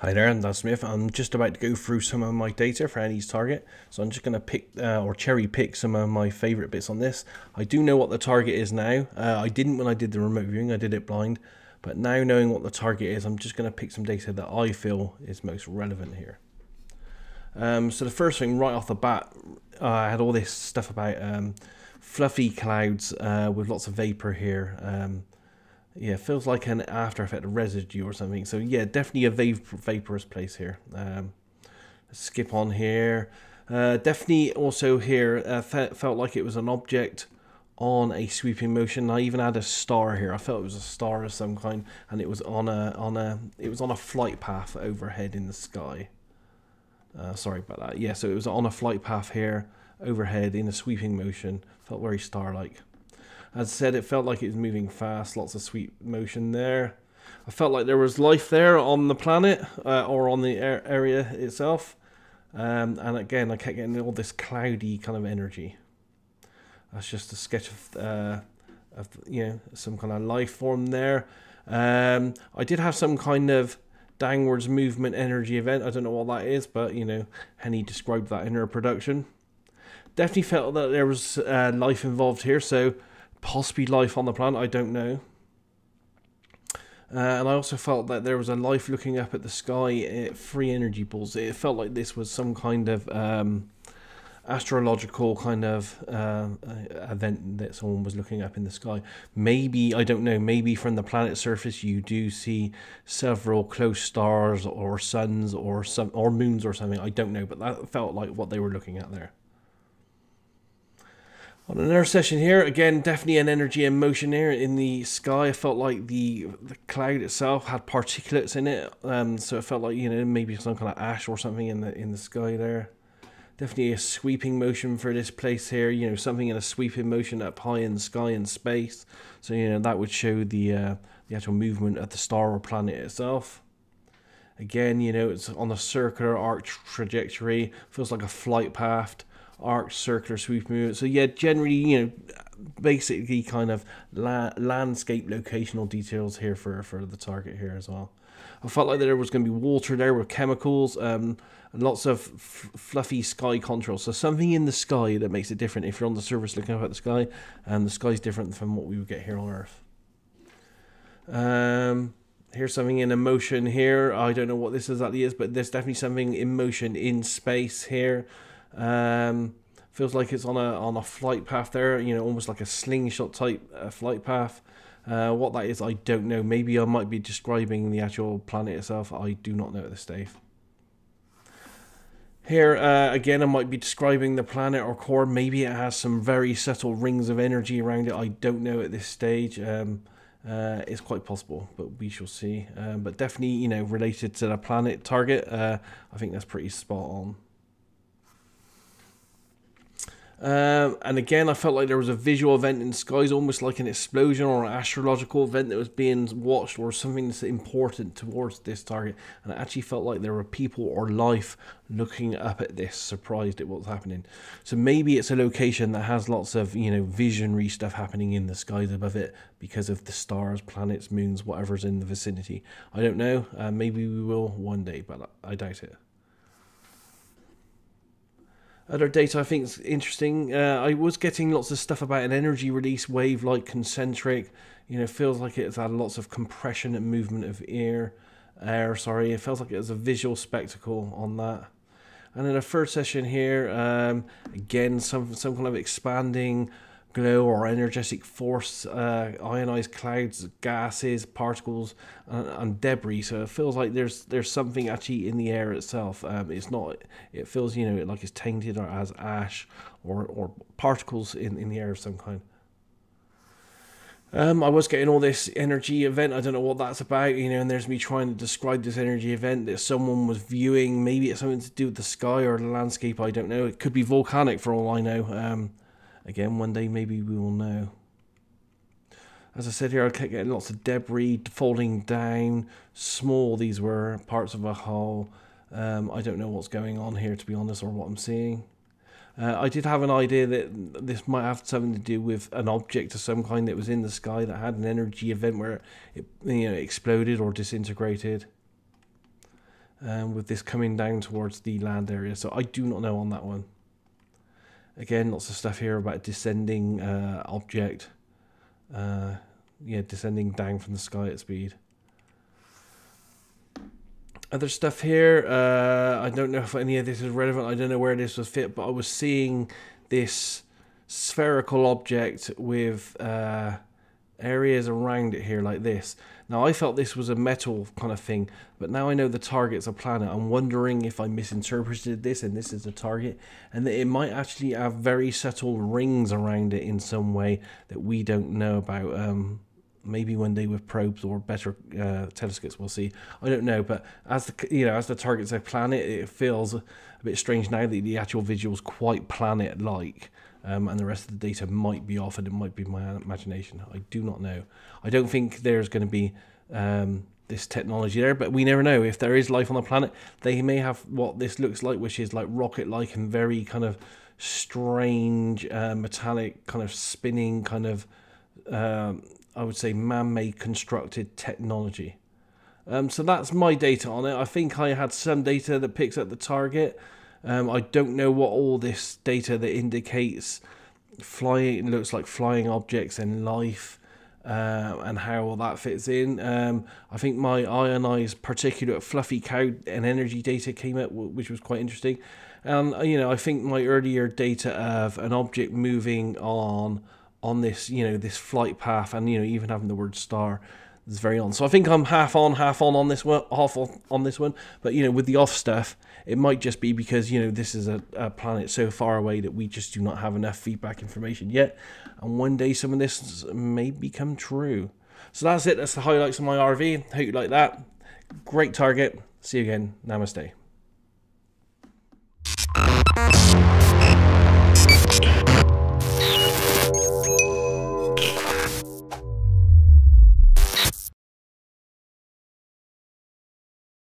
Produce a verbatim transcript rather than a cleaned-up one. Hi there, I'm Dan Smith. I'm just about to go through some of my data for Annie's target. So I'm just going to pick uh, or cherry pick some of my favorite bits on this. I do know what the target is now. Uh, I didn't when I did the remote viewing, I did it blind. But now knowing what the target is, I'm just going to pick some data that I feel is most relevant here. Um, so the first thing right off the bat, uh, I had all this stuff about um, fluffy clouds uh, with lots of vapor here. Um, Yeah, feels like an after effect of residue or something. So yeah, definitely a vapor, vaporous place here. Um, let's skip on here. Uh, definitely also here uh, fe felt like it was an object on a sweeping motion. I even had a star here. I felt it was a star of some kind, and it was on a on a it was on a flight path overhead in the sky. Uh, sorry about that. Yeah, so it was on a flight path here overhead in a sweeping motion. Felt very star-like. As I said, it felt like it was moving fast, lots of sweep motion there. I felt like there was life there on the planet uh, or on the air area itself. Um, and again, I kept getting all this cloudy kind of energy. That's just a sketch of, uh, of you know, some kind of life form there. Um, I did have some kind of downwards movement energy event. I don't know what that is, but, you know, Henny described that in her production. Definitely felt that there was uh, life involved here, so possibly life on the planet, I don't know. Uh, and I also felt that there was a life looking up at the sky at free energy balls. It felt like this was some kind of um, astrological kind of uh, event that someone was looking up in the sky. Maybe, I don't know, maybe from the planet's surface you do see several close stars or suns or, some, or moons or something. I don't know, but that felt like what they were looking at there. On another session here, again, definitely an energy and motion here in the sky. I felt like the, the cloud itself had particulates in it, um, so it felt like, you know, maybe some kind of ash or something in the in the sky there. Definitely a sweeping motion for this place here, you know, something in a sweeping motion up high in the sky in space. So, you know, that would show the, uh, the actual movement of the star or planet itself. Again, you know, it's on a circular arc trajectory, feels like a flight path. Arc, circular, sweep movement. So yeah, generally, you know, basically kind of la landscape locational details here for, for the target here as well. I felt like there was going to be water there with chemicals, um, and lots of f fluffy sky contrails. So something in the sky that makes it different if you're on the surface looking up at the sky, and the sky's different from what we would get here on Earth. Um, here's something in motion here. I don't know what this exactly is, but there's definitely something in motion in space here. Um, feels like it's on a on a flight path there, you know, almost like a slingshot type uh, flight path. Uh, what that is, I don't know. Maybe I might be describing the actual planet itself. I do not know at this stage. Here, uh, again, I might be describing the planet or core. Maybe it has some very subtle rings of energy around it. I don't know at this stage. Um, uh, it's quite possible, but we shall see. Um, but definitely, you know, related to the planet target, uh, I think that's pretty spot on. Um, and again, I felt like there was a visual event in the skies, almost like an explosion or an astrological event that was being watched, or something that's important towards this target. And I actually felt like there were people or life looking up at this, surprised at what's happening. So maybe it's a location that has lots of, you know, visionary stuff happening in the skies above it because of the stars, planets, moons, whatever's in the vicinity. I don't know. Uh, maybe we will one day, but I doubt it. Other data I think is interesting. Uh, I was getting lots of stuff about an energy release wave, like concentric. You know, feels like it's had lots of compression and movement of air. Air, sorry. It feels like it was a visual spectacle on that. And in a third session here, um, again, some some kind of expanding glow or energetic force, uh, ionized clouds, gases, particles, and, and debris. So it feels like there's there's something actually in the air itself. Um, it's not. It feels, you know, like it's tainted or as ash or or particles in in the air of some kind. Um, I was getting all this energy event. I don't know what that's about, you know, and there's me trying to describe this energy event that someone was viewing. Maybe it's something to do with the sky or the landscape. I don't know. It could be volcanic for all I know. Um, Again, one day maybe we will know. As I said here, I kept getting lots of debris falling down. Small, these were parts of a hull. Um, I don't know what's going on here, to be honest, or what I'm seeing. Uh, I did have an idea that this might have something to do with an object of some kind that was in the sky that had an energy event where it, you know, exploded or disintegrated. um, with this coming down towards the land area. So I do not know on that one. Again, lots of stuff here about descending uh, object. Uh, yeah, descending down from the sky at speed. Other stuff here, uh, I don't know if any of this is relevant, I don't know where this was fit, but I was seeing this spherical object with uh, areas around it here like this. Now I felt this was a metal kind of thing, but now I know the target's a planet. I'm wondering if I misinterpreted this and this is the target, and that it might actually have very subtle rings around it in some way that we don't know about. Um, maybe one day with probes or better uh, telescopes we'll see. I don't know, but as the you know as the target's a planet, it feels a bit strange now that the actual visual's quite planet-like, um, and the rest of the data might be off, and it might be my imagination. I do not know. I don't think there's going to be um, this technology there, but we never know. If there is life on the planet, they may have what this looks like, which is like rocket-like and very kind of strange uh, metallic kind of spinning kind of um, I would say man-made constructed technology. Um, so that's my data on it. I think I had some data that picks up the target. Um, I don't know what all this data that indicates flying, looks like flying objects and life, uh, and how all that fits in. Um, I think my ionized particulate fluffy cow and energy data came up, which was quite interesting. And, you know, I think my earlier data of an object moving on on this, you know, this flight path, and, you know, even having the word star is very on. So I think I'm half on, half on on this one, half on on this one. But, you know, with the off stuff, it might just be because, you know, this is a, a planet so far away that we just do not have enough feedback information yet. And one day some of this may become true. So that's it. That's the highlights of my R V. Hope you like that. Great target. See you again. Namaste.